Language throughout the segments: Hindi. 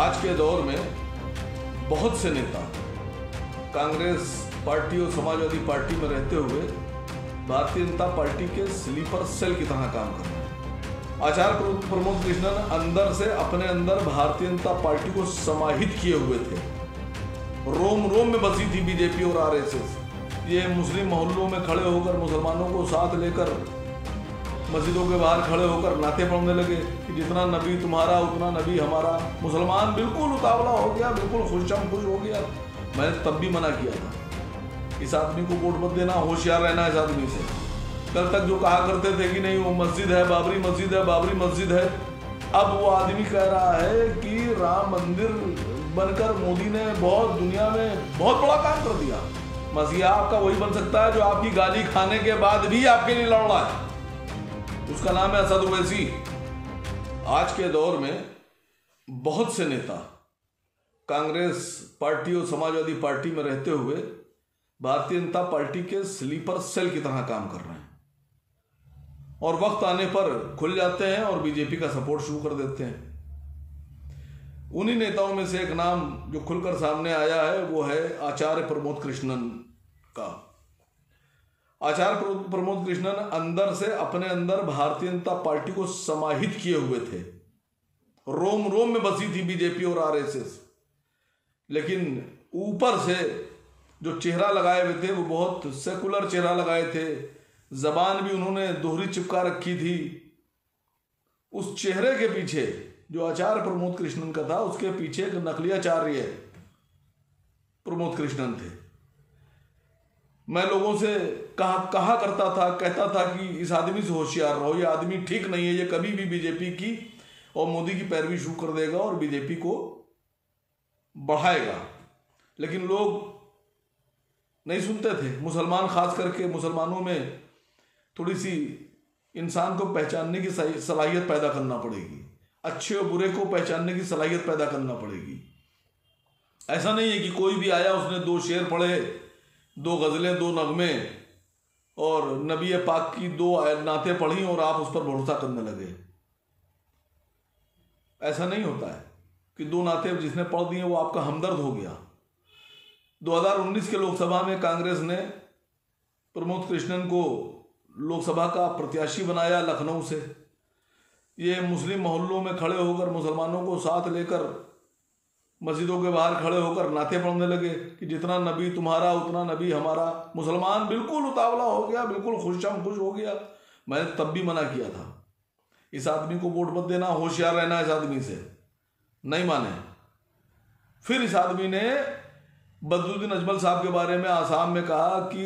आज के दौर में बहुत से नेता कांग्रेस पार्टी और समाजवादी पार्टी में रहते हुए भारतीय जनता पार्टी के स्लीपर सेल की तरह काम कर रहे हैं। आचार्य प्रमोद कृष्णन अंदर से अपने अंदर भारतीय जनता पार्टी को समाहित किए हुए थे। रोम रोम में बसी थी बीजेपी और आरएसएस। ये मुस्लिम मोहल्लों में खड़े होकर मुसलमानों को साथ लेकर मस्जिदों के बाहर खड़े होकर नाते पढ़ने लगे कि जितना नबी तुम्हारा उतना नबी हमारा। मुसलमान बिल्कुल उतावला हो गया, बिल्कुल खुशम खुश हो गया। मैंने तब भी मना किया था, इस आदमी को वोट मत देना, होशियार रहना इस आदमी से। कल तक जो कहा करते थे कि नहीं वो मस्जिद है, बाबरी मस्जिद है, बाबरी मस्जिद है, अब वो आदमी कह रहा है कि राम मंदिर बनकर मोदी ने बहुत दुनिया में बहुत बड़ा काम कर दिया। मसीहा आपका वही बन सकता है जो आपकी गाली खाने के बाद भी आपके लिए लड़ रहा है, उसका नाम है असदुद्दीन ओवैसी। आज के दौर में बहुत से नेता कांग्रेस पार्टी और समाजवादी पार्टी में रहते हुए भारतीय जनता पार्टी के स्लीपर सेल की तरह काम कर रहे हैं और वक्त आने पर खुल जाते हैं और बीजेपी का सपोर्ट शुरू कर देते हैं। उन्हीं नेताओं में से एक नाम जो खुलकर सामने आया है वो है आचार्य प्रमोद कृष्णन का। आचार्य प्रमोद कृष्णन अंदर से अपने अंदर भारतीय जनता पार्टी को समाहित किए हुए थे। रोम रोम में बसी थी बीजेपी और आरएसएस, लेकिन ऊपर से जो चेहरा लगाए हुए थे वो बहुत सेकुलर चेहरा लगाए थे। जबान भी उन्होंने दोहरी चिपका रखी थी। उस चेहरे के पीछे जो आचार्य प्रमोद कृष्णन का था उसके पीछे एक नकलीआचार्य प्रमोद कृष्णन थे। मैं लोगों से कहा करता था, कहता था कि इस आदमी से होशियार रहो, ये आदमी ठीक नहीं है, ये कभी भी बीजेपी की और मोदी की पैरवी शुरू कर देगा और बीजेपी को बढ़ाएगा। लेकिन लोग नहीं सुनते थे। मुसलमान खास करके, मुसलमानों में थोड़ी सी इंसान को पहचानने की सलाहियत पैदा करना पड़ेगी, अच्छे और बुरे को पहचानने की सलाहियत पैदा करना पड़ेगी। ऐसा नहीं है कि कोई भी आया, उसने दो शेर पढ़े, दो गज़लें, दो नगमे और नबी पाक की दो नातें पढ़ी और आप उस पर भरोसा करने लगे। ऐसा नहीं होता है कि दो नाते जिसने पढ़ दिए वो आपका हमदर्द हो गया। 2019 के लोकसभा में कांग्रेस ने प्रमोद कृष्णन को लोकसभा का प्रत्याशी बनाया लखनऊ से। ये मुस्लिम मोहल्लों में खड़े होकर मुसलमानों को साथ लेकर मस्जिदों के बाहर खड़े होकर नाते पढ़ने लगे कि जितना नबी तुम्हारा उतना नबी हमारा। मुसलमान बिल्कुल उतावला हो गया, बिल्कुल खुशम खुश हो गया। मैंने तब भी मना किया था, इस आदमी को वोट मत देना, होशियार रहना इस आदमी से। नहीं माने। फिर इस आदमी ने बद्रुद्दीन अजमल साहब के बारे में आसाम में कहा कि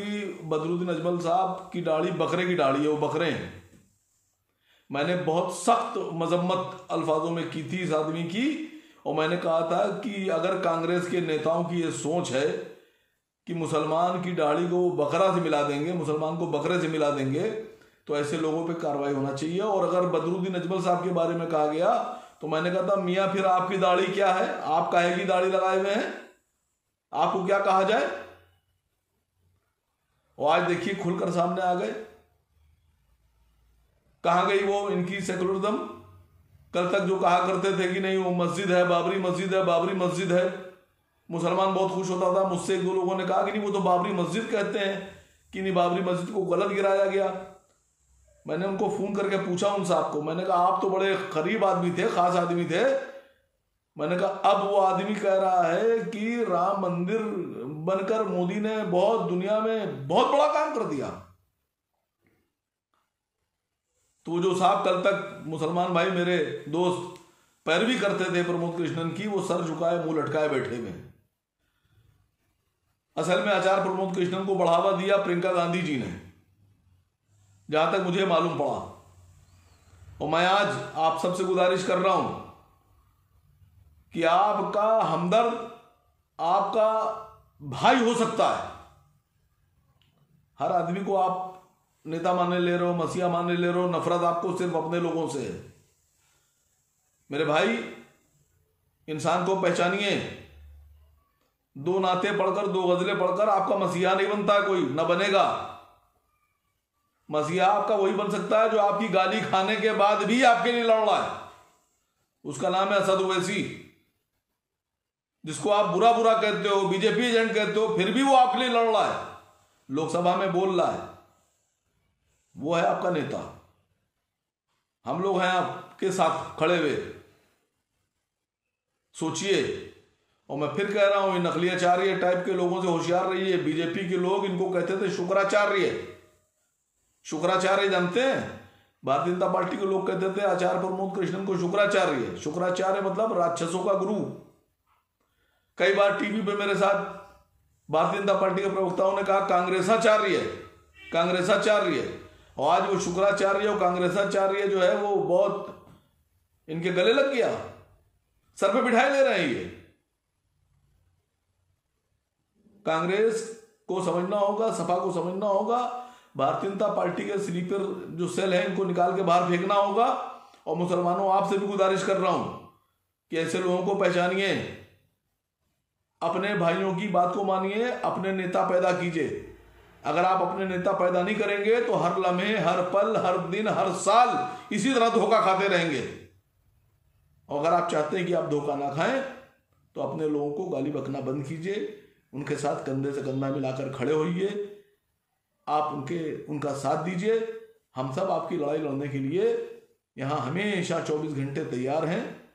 बद्रुद्दीन अजमल साहब की दाढ़ी बकरे की दाढ़ी है, वो बकरे हैं। मैंने बहुत सख्त मजम्मत अल्फाजों में की थी इस आदमी की और मैंने कहा था कि अगर कांग्रेस के नेताओं की ये सोच है कि मुसलमान की दाढ़ी को वो बकरा से मिला देंगे, मुसलमान को बकरे से मिला देंगे, तो ऐसे लोगों पर कार्रवाई होना चाहिए। और अगर बद्रुद्दीन अजमल साहब के बारे में कहा गया तो मैंने कहा था मियाँ फिर आपकी दाढ़ी क्या है, आप काहे की दाढ़ी लगाए हुए हैं, आपको क्या कहा जाए। और आज देखिए खुलकर सामने आ गए। कहाँ गई वो इनकी सेकुलरिज्म। कल तक जो कहा करते थे कि नहीं वो मस्जिद है, बाबरी मस्जिद है, बाबरी मस्जिद है, मुसलमान बहुत खुश होता था। मुझसे एक दो लोगों ने कहा कि नहीं वो तो बाबरी मस्जिद कहते हैं, कि नहीं बाबरी मस्जिद को गलत गिराया गया। मैंने उनको फ़ोन करके पूछा उन साहब को, मैंने कहा आप तो बड़े करीब आदमी थे, ख़ास आदमी थे। मैंने कहा अब वो आदमी कह रहा है कि राम मंदिर बनकर मोदी ने बहुत दुनिया में बहुत बड़ा काम कर दिया। तो जो साहब कल तक मुसलमान भाई मेरे दोस्त पैरवी करते थे प्रमोद कृष्णन की, वो सर झुकाए मुंह लटकाए बैठे हुए। असल में आचार्य प्रमोद कृष्णन को बढ़ावा दिया प्रियंका गांधी जी ने, जहाँ तक मुझे मालूम पड़ा। और मैं आज आप सबसे गुजारिश कर रहा हूँ कि आपका हमदर्द आपका भाई हो सकता है। हर आदमी को आप नेता मानने ले रहे हो, मसीहा मानने ले रहे हो। नफरत आपको सिर्फ अपने लोगों से है। मेरे भाई, इंसान को पहचानिए। दो नाते पढ़कर, दो गजलें पढ़कर आपका मसीहा नहीं बनता, कोई ना बनेगा। मसीहा आपका वही बन सकता है जो आपकी गाली खाने के बाद भी आपके लिए लड़ रहा है, उसका नाम है असद ओवैसी। जिसको आप बुरा बुरा कहते हो, बीजेपी एजेंट कहते हो, फिर भी वो आपके लिए लड़ रहा है, लोकसभा में बोल रहा है, वो है आपका नेता। हम लोग हैं आपके साथ खड़े हुए, सोचिए। और मैं फिर कह रहा हूं, इन नकलीचार्य टाइप के लोगों से होशियार रहिए। बीजेपी के लोग इनको कहते थे शुक्राचार्य, शुक्राचार्य जानते हैं? भारतीय जनता पार्टी के लोग कहते थे आचार्य प्रमोद कृष्णन को शुक्राचार्य। शुक्राचार्य मतलब राक्षसों का गुरु। कई बार टीवी पे मेरे साथ भारतीय जनता पार्टी के प्रवक्ताओं ने कहा कांग्रेसाचार्य, कांग्रेसाचार्य। और आज वो शुक्राचार्य और कांग्रेसाचार्य जो है वो बहुत इनके गले लग गया, सर पे बिठाई ले रहे हैं। ये कांग्रेस को समझना होगा, सपा को समझना होगा, भारतीय जनता पार्टी के स्लीपर जो सेल है इनको निकाल के बाहर फेंकना होगा। और मुसलमानों, आपसे भी गुजारिश कर रहा हूं कि ऐसे लोगों को पहचानिए, अपने भाइयों की बात को मानिए, अपने नेता पैदा कीजिए। अगर आप अपने नेता पैदा नहीं करेंगे तो हर लम्हे, हर पल, हर दिन, हर साल इसी तरह धोखा खाते रहेंगे। और अगर आप चाहते हैं कि आप धोखा ना खाएं तो अपने लोगों को गाली बकना बंद कीजिए, उनके साथ कंधे से कंधा मिलाकर खड़े होइए, आप उनका साथ दीजिए। हम सब आपकी लड़ाई लड़ने के लिए यहाँ हमेशा 24 घंटे तैयार हैं।